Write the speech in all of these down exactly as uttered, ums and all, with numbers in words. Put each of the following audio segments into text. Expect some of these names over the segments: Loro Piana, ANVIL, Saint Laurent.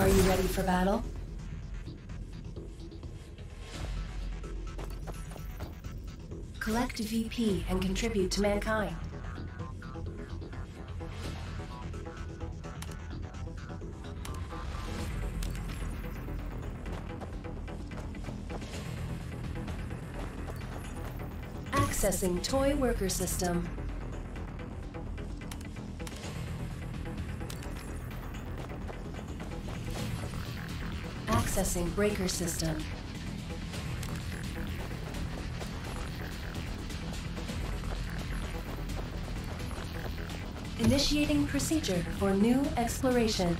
Are you ready for battle? Collect V P and contribute to mankind. Accessing toy worker system. Accessing breaker system. Initiating procedure for new exploration.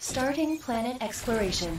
Starting planet exploration.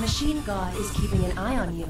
Machine God is keeping an eye on you.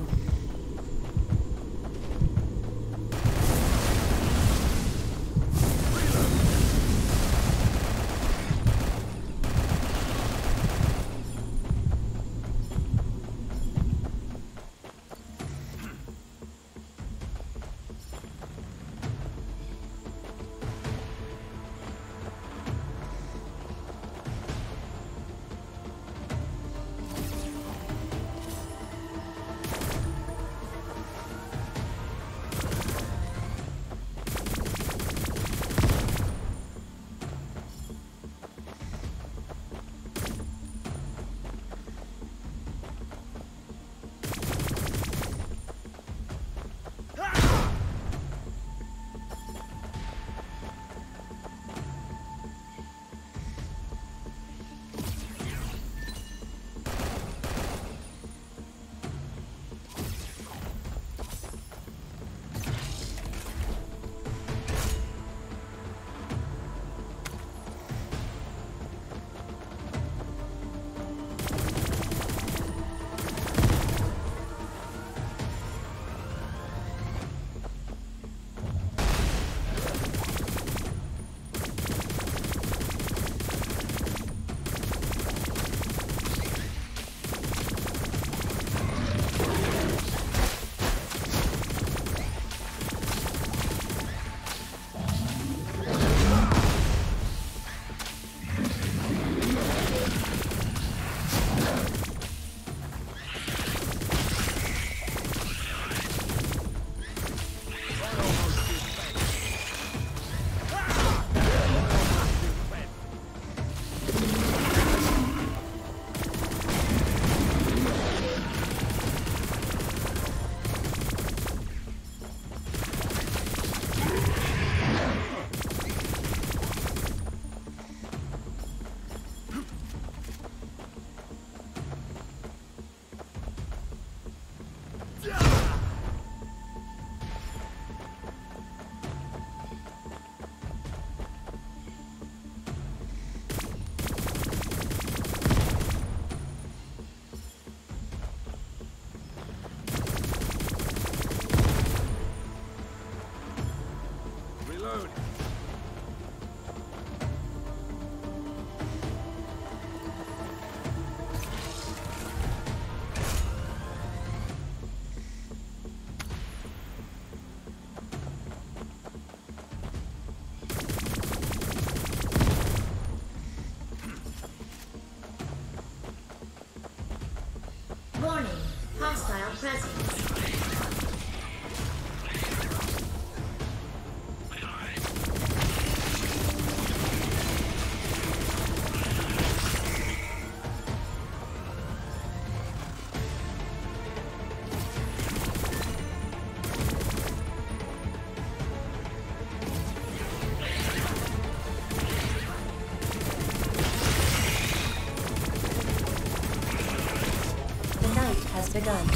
begun.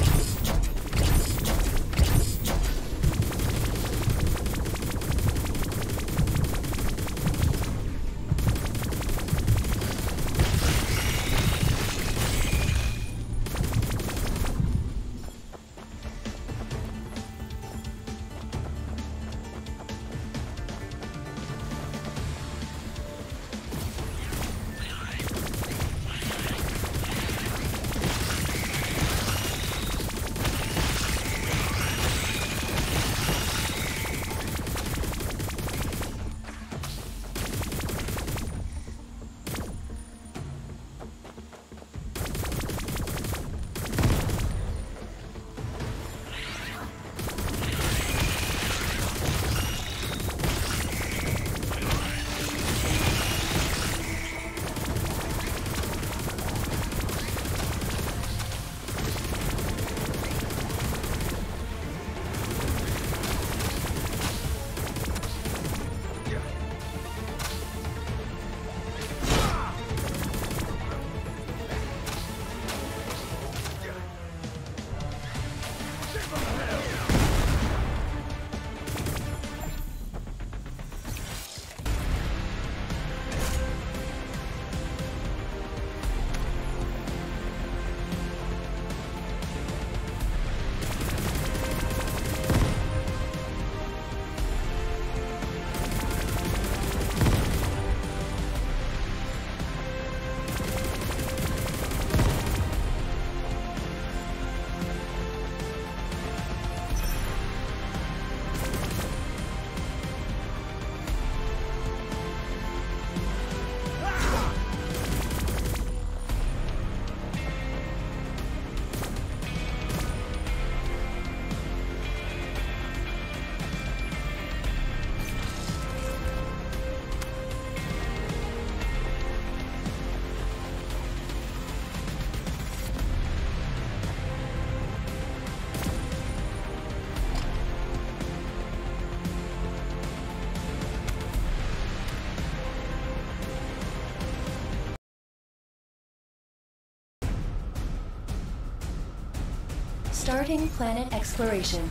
Starting planet exploration.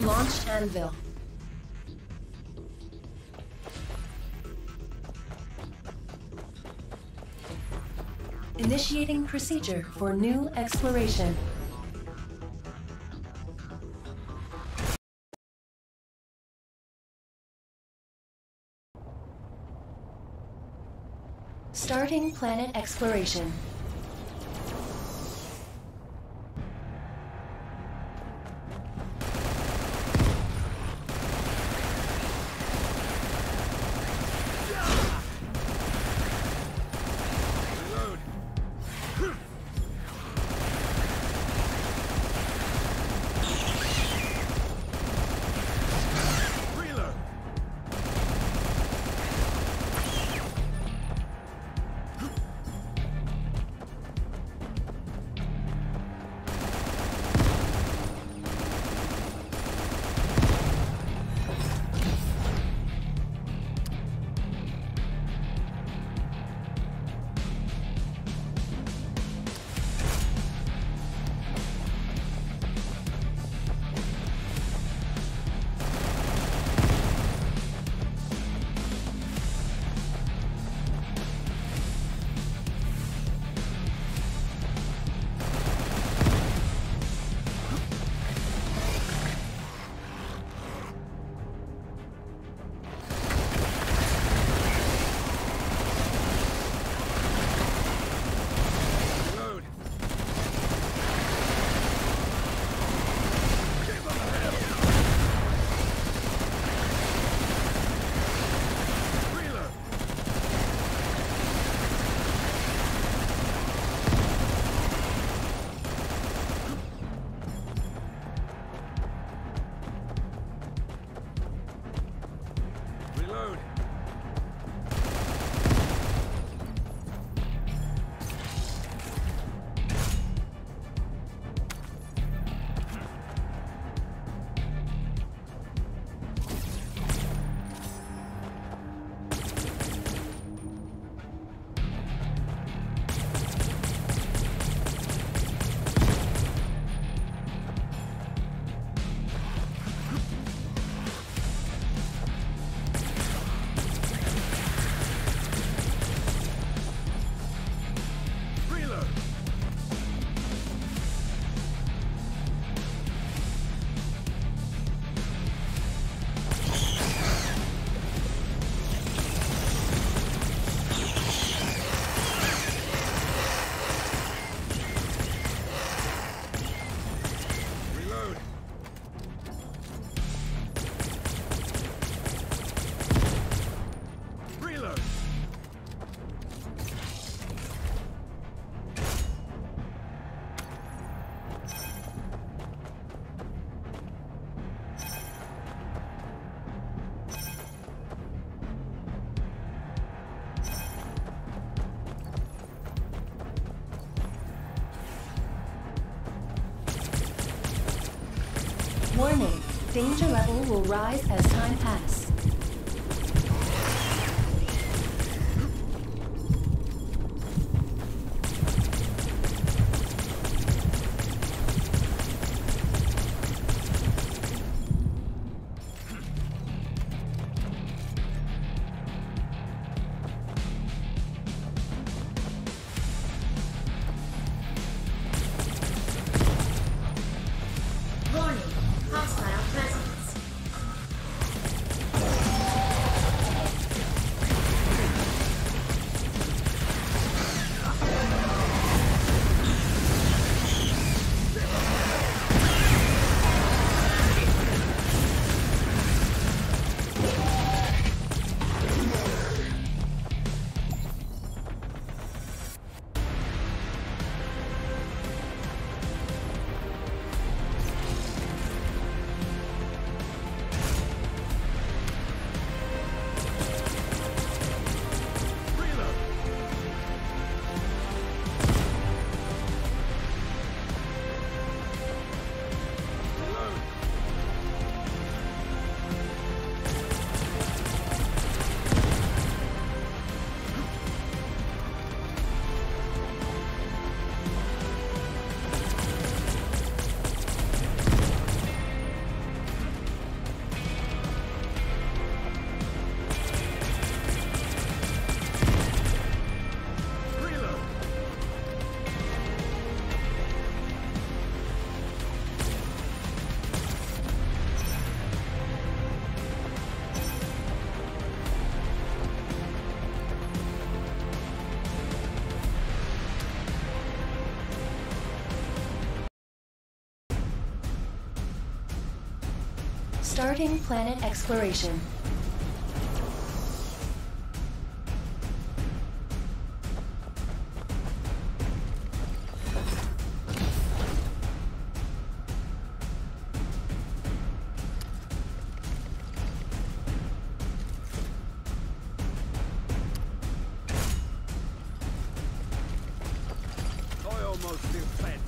Launch ANVIL. Initiating procedure for new exploration. Starting planet exploration. Warning, danger level will rise as time passes. Starting planet exploration. I almost feel fed.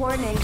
Warning.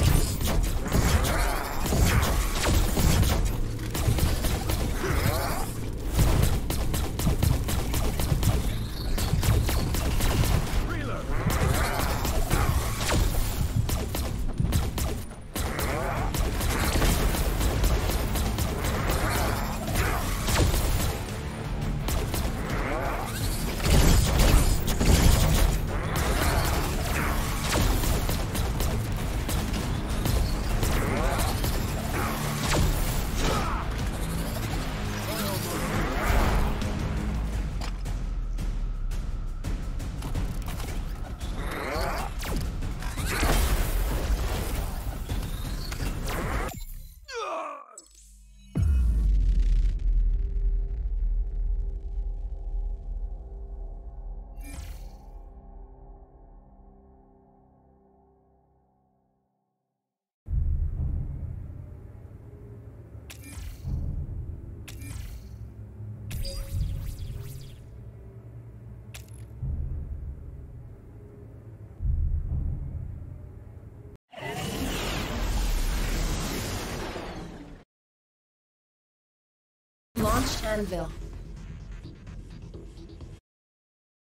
Launched ANVIL.